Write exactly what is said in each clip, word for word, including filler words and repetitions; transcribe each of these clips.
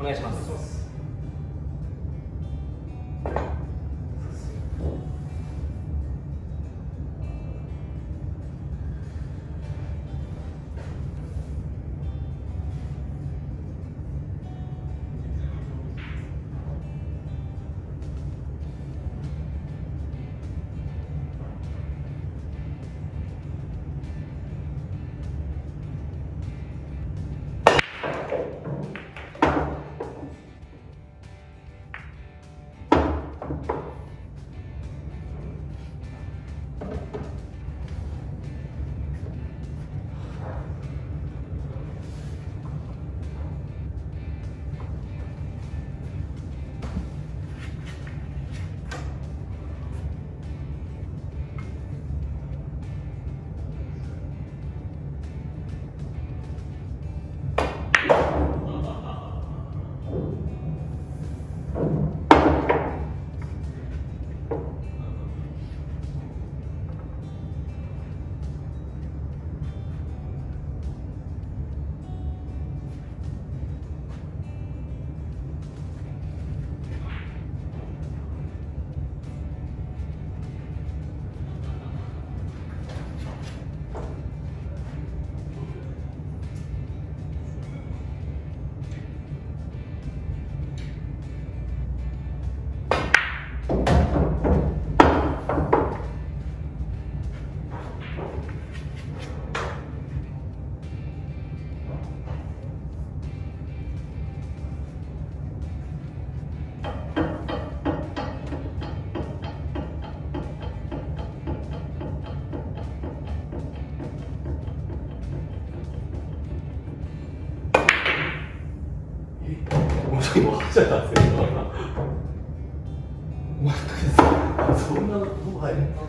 お願いします。今走っちゃったんですけど、そんなこと入るの？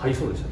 入りそうでしたね。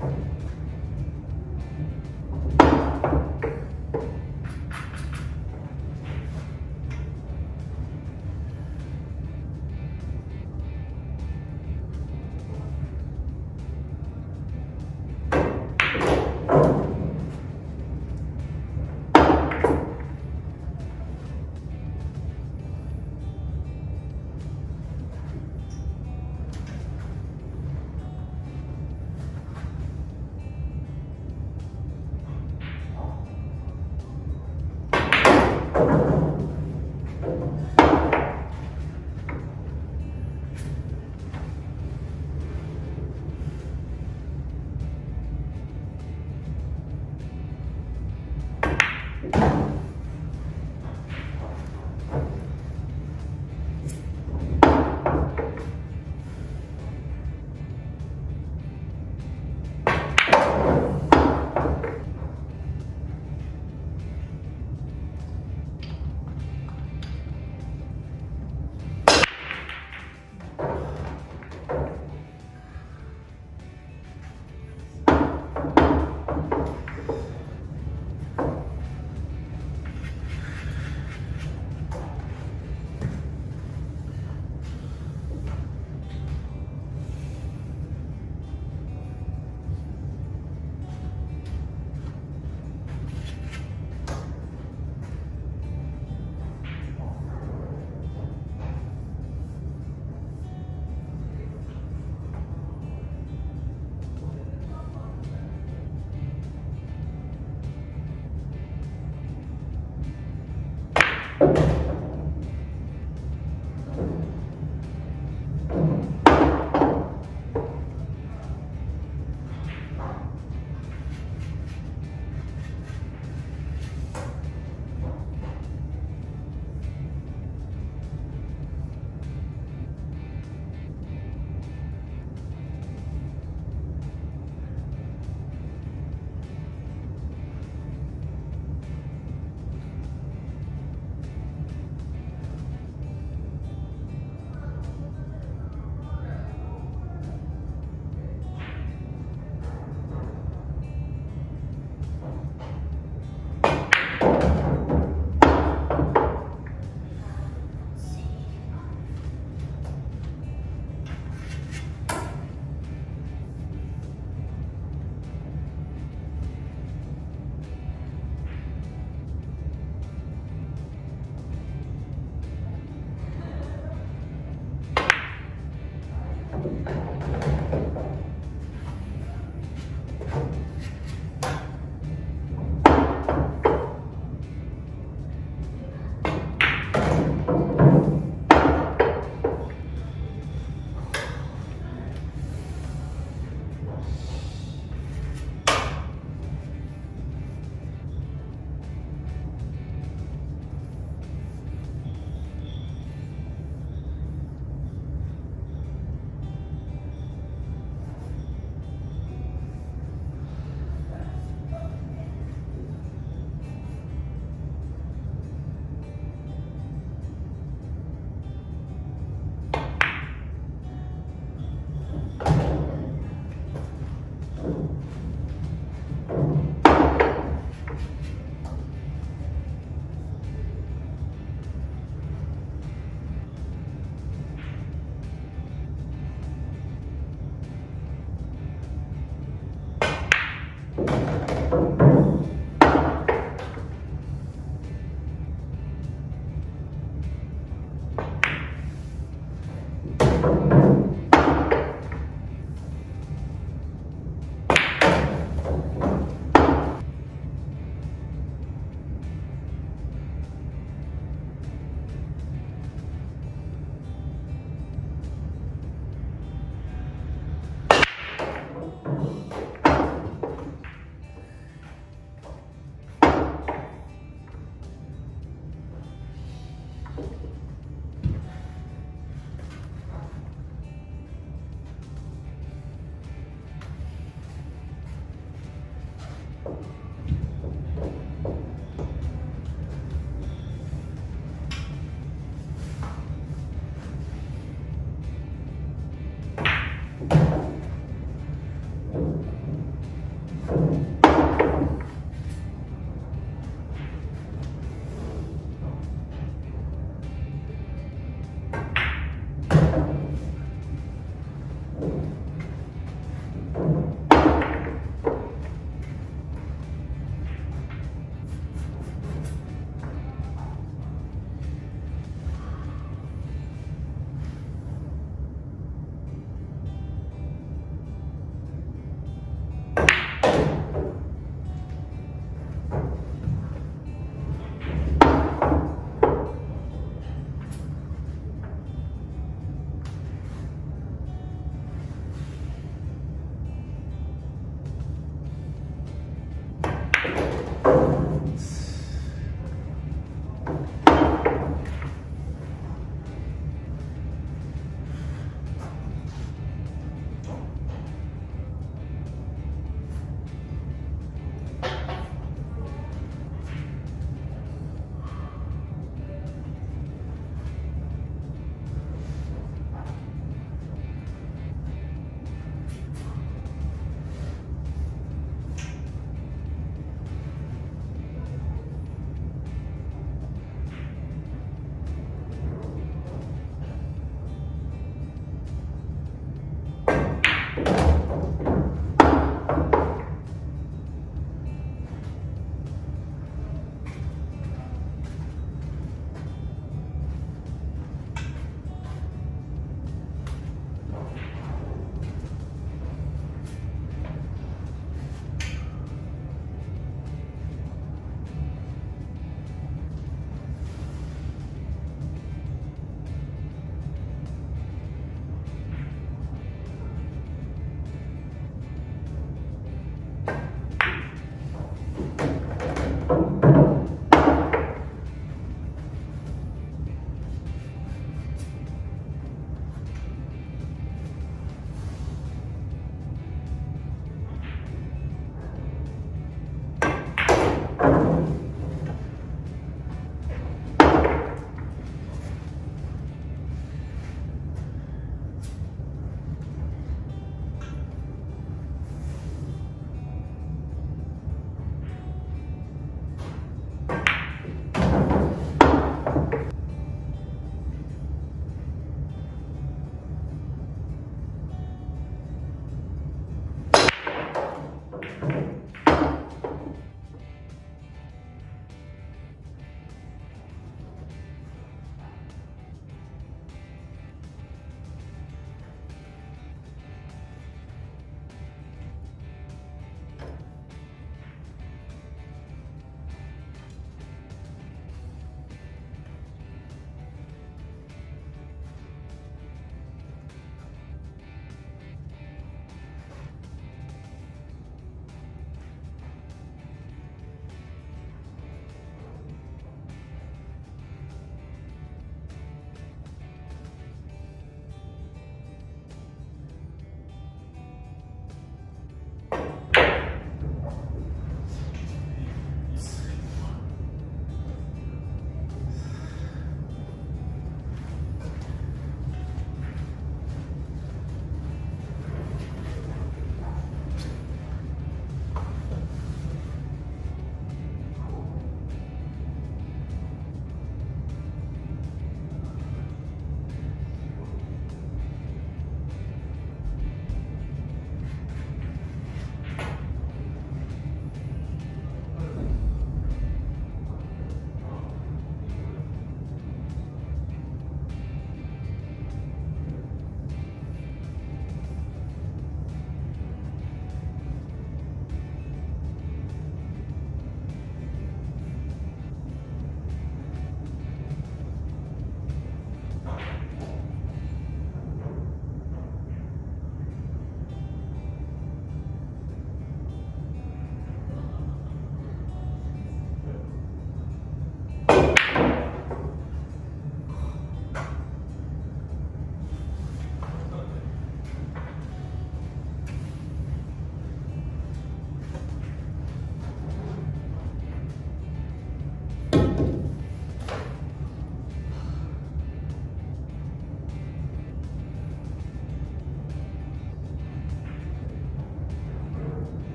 you